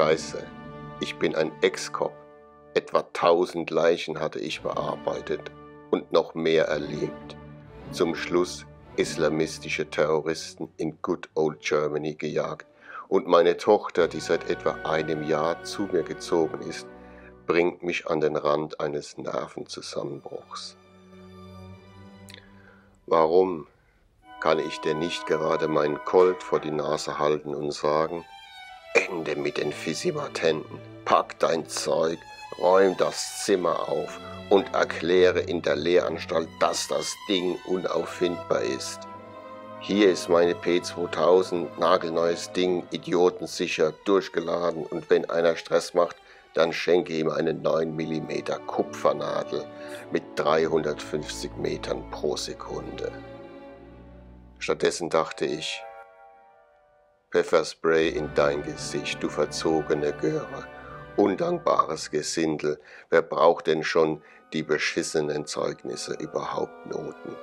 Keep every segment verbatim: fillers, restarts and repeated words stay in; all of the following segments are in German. Scheiße, ich bin ein Ex-Cop. Etwa tausend Leichen hatte ich bearbeitet und noch mehr erlebt. Zum Schluss islamistische Terroristen in Good Old Germany gejagt. Und meine Tochter, die seit etwa einem Jahr zu mir gezogen ist, bringt mich an den Rand eines Nervenzusammenbruchs. Warum kann ich denn nicht gerade meinen Colt vor die Nase halten und sagen, Ende mit den Fissipatenten, pack dein Zeug, räum das Zimmer auf und erkläre in der Lehranstalt, dass das Ding unauffindbar ist. Hier ist meine P zweitausend, nagelneues Ding, idiotensicher, durchgeladen und wenn einer Stress macht, dann schenke ihm eine neun Millimeter Kupfernadel mit dreihundertfünfzig Metern pro Sekunde. Stattdessen dachte ich, Pfefferspray in dein Gesicht, du verzogene Göre. Undankbares Gesindel, wer braucht denn schon die beschissenen Zeugnisse, überhaupt Noten?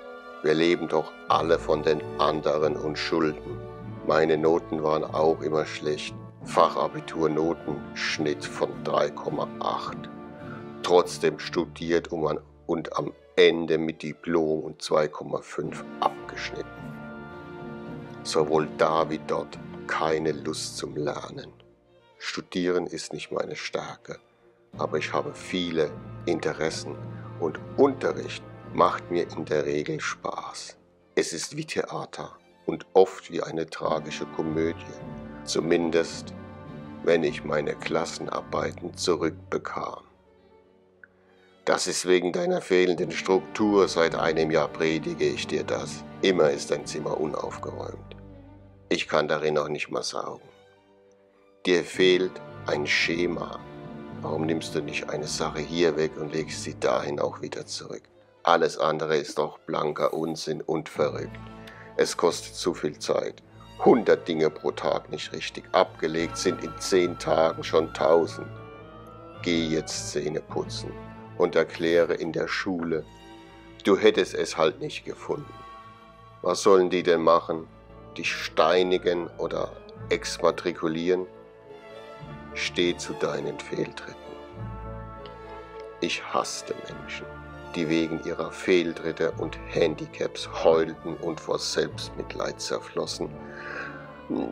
Wir leben doch alle von den anderen und Schulden. Meine Noten waren auch immer schlecht. Fachabiturnotenschnitt von drei Komma acht. Trotzdem studiert und am Ende mit Diplom und zwei Komma fünf abgeschnitten. Sowohl da wie dort keine Lust zum Lernen. Studieren ist nicht meine Stärke, aber ich habe viele Interessen und Unterricht macht mir in der Regel Spaß. Es ist wie Theater und oft wie eine tragische Komödie, zumindest wenn ich meine Klassenarbeiten zurückbekam. Das ist wegen deiner fehlenden Struktur, seit einem Jahr predige ich dir das. Immer ist dein Zimmer unaufgeräumt. Ich kann darin auch nicht mal saugen. Dir fehlt ein Schema. Warum nimmst du nicht eine Sache hier weg und legst sie dahin auch wieder zurück? Alles andere ist doch blanker Unsinn und verrückt. Es kostet zu viel Zeit. hundert Dinge pro Tag nicht richtig abgelegt sind in zehn Tagen schon tausend. Geh jetzt Zähne putzen und erkläre in der Schule, du hättest es halt nicht gefunden. Was sollen die denn machen? Dich steinigen oder exmatrikulieren? Steh zu deinen Fehltritten. Ich hasste Menschen, die wegen ihrer Fehltritte und Handicaps heulten und vor Selbstmitleid zerflossen. Nein,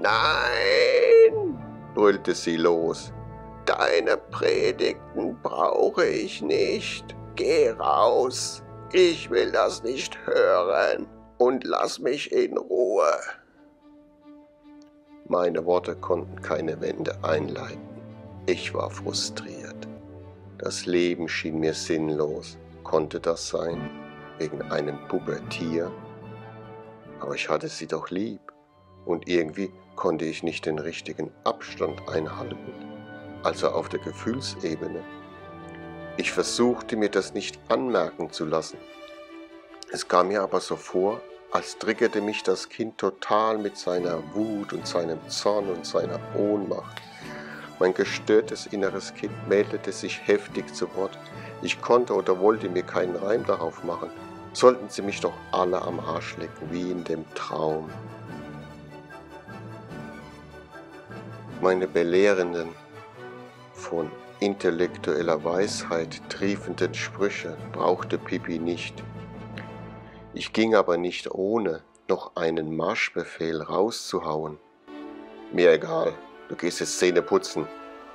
brüllte sie los, deine Predigten brauche ich nicht. Geh raus, ich will das nicht hören und lass mich in Ruhe. Meine Worte konnten keine Wende einleiten. Ich war frustriert. Das Leben schien mir sinnlos. Konnte das sein? Wegen einem Pubertier? Aber ich hatte sie doch lieb. Und irgendwie konnte ich nicht den richtigen Abstand einhalten. Also auf der Gefühlsebene. Ich versuchte, mir das nicht anmerken zu lassen. Es kam mir aber so vor, als triggerte mich das Kind total mit seiner Wut und seinem Zorn und seiner Ohnmacht. Mein gestörtes inneres Kind meldete sich heftig zu Wort. Ich konnte oder wollte mir keinen Reim darauf machen. Sollten sie mich doch alle am Arsch lecken, wie in dem Traum. Meine belehrenden, von intellektueller Weisheit triefenden Sprüche brauchte Pippi nicht. Ich ging aber nicht ohne, noch einen Marschbefehl rauszuhauen. Mir egal, du gehst jetzt Zähne putzen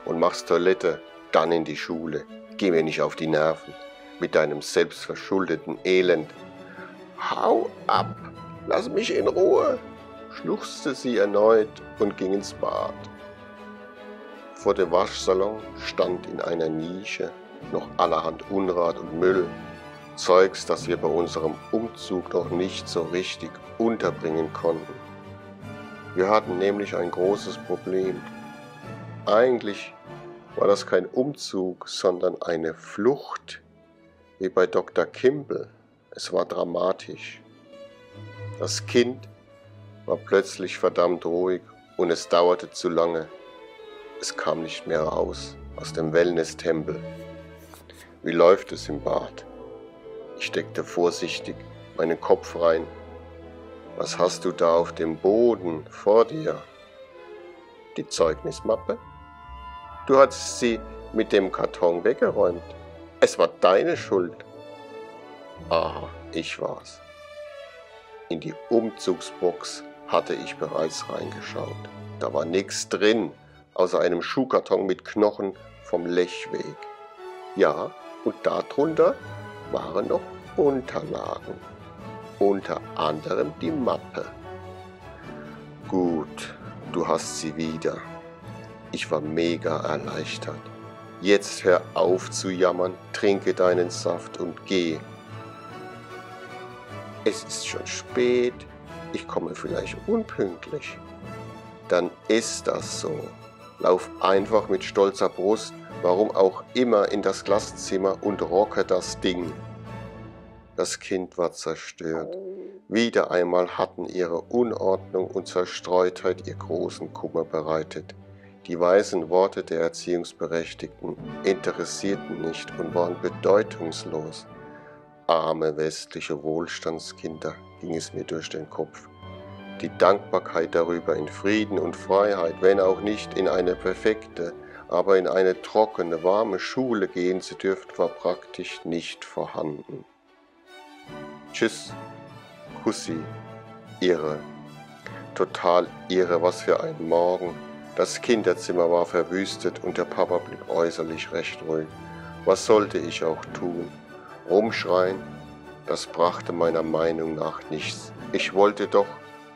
und machst Toilette, dann in die Schule. Geh mir nicht auf die Nerven mit deinem selbstverschuldeten Elend. Hau ab, lass mich in Ruhe, schluchzte sie erneut und ging ins Bad. Vor dem Waschsalon stand in einer Nische noch allerhand Unrat und Müll. Zeugs, das wir bei unserem Umzug noch nicht so richtig unterbringen konnten. Wir hatten nämlich ein großes Problem. Eigentlich war das kein Umzug, sondern eine Flucht, wie bei Doktor Kimble. Es war dramatisch. Das Kind war plötzlich verdammt ruhig und es dauerte zu lange. Es kam nicht mehr raus aus dem Wellness-Tempel. Wie läuft es im Bad? Ich steckte vorsichtig meinen Kopf rein. Was hast du da auf dem Boden vor dir? Die Zeugnismappe? Du hattest sie mit dem Karton weggeräumt. Es war deine Schuld. Aha, ich war's. In die Umzugsbox hatte ich bereits reingeschaut. Da war nichts drin, außer einem Schuhkarton mit Knochen vom Lechweg. Ja, und darunter waren noch Unterlagen. Unter anderem die Mappe. Gut, du hast sie wieder. Ich war mega erleichtert. Jetzt hör auf zu jammern, trinke deinen Saft und geh. Es ist schon spät, ich komme vielleicht unpünktlich. Dann ist das so. Lauf einfach mit stolzer Brust, warum auch immer, in das Klassenzimmer und rocke das Ding. Das Kind war zerstört. Wieder einmal hatten ihre Unordnung und Zerstreutheit ihr großen Kummer bereitet. Die weisen Worte der Erziehungsberechtigten interessierten nicht und waren bedeutungslos. Arme westliche Wohlstandskinder, ging es mir durch den Kopf. Die Dankbarkeit darüber, in Frieden und Freiheit, wenn auch nicht in eine perfekte, aber in eine trockene, warme Schule gehen zu dürfen, war praktisch nicht vorhanden. Tschüss, Kussi, Irre. Total irre, was für ein Morgen. Das Kinderzimmer war verwüstet und der Papa blieb äußerlich recht ruhig. Was sollte ich auch tun? Rumschreien? Das brachte meiner Meinung nach nichts. Ich wollte doch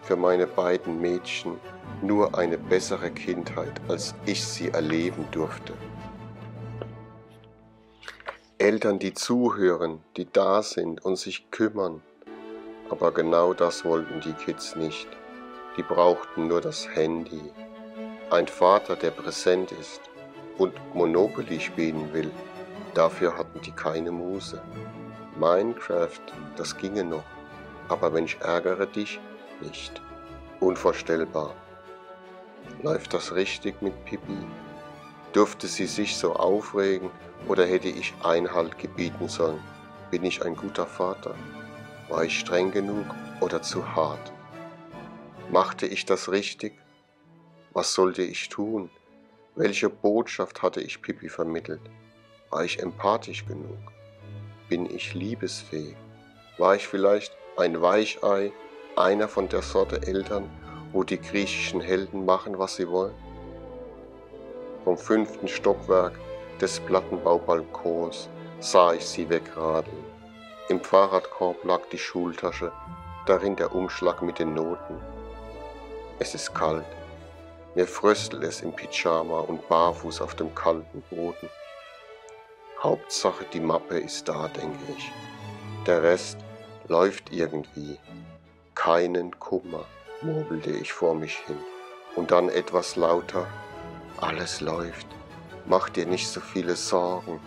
für meine beiden Mädchen nur eine bessere Kindheit, als ich sie erleben durfte. Eltern, die zuhören, die da sind und sich kümmern. Aber genau das wollten die Kids nicht. Die brauchten nur das Handy. Ein Vater, der präsent ist und Monopoly spielen will, dafür hatten die keine Muße. Minecraft, das ginge noch, aber Mensch, ärgere dich nicht. Unvorstellbar. Läuft das richtig mit Pippi? Durfte sie sich so aufregen oder hätte ich Einhalt gebieten sollen? Bin ich ein guter Vater? War ich streng genug oder zu hart? Machte ich das richtig? Was sollte ich tun? Welche Botschaft hatte ich Pippi vermittelt? War ich empathisch genug? Bin ich liebesfähig? War ich vielleicht ein Weichei, einer von der Sorte Eltern, wo die griechischen Helden machen, was sie wollen? Vom fünften Stockwerk des Plattenbaubalkons sah ich sie wegradeln. Im Fahrradkorb lag die Schultasche, darin der Umschlag mit den Noten. Es ist kalt. Mir fröstelt es im Pyjama und barfuß auf dem kalten Boden. Hauptsache die Mappe ist da, denke ich. Der Rest läuft irgendwie. Keinen Kummer, murmelte ich vor mich hin. Und dann etwas lauter. Alles läuft. Mach dir nicht so viele Sorgen.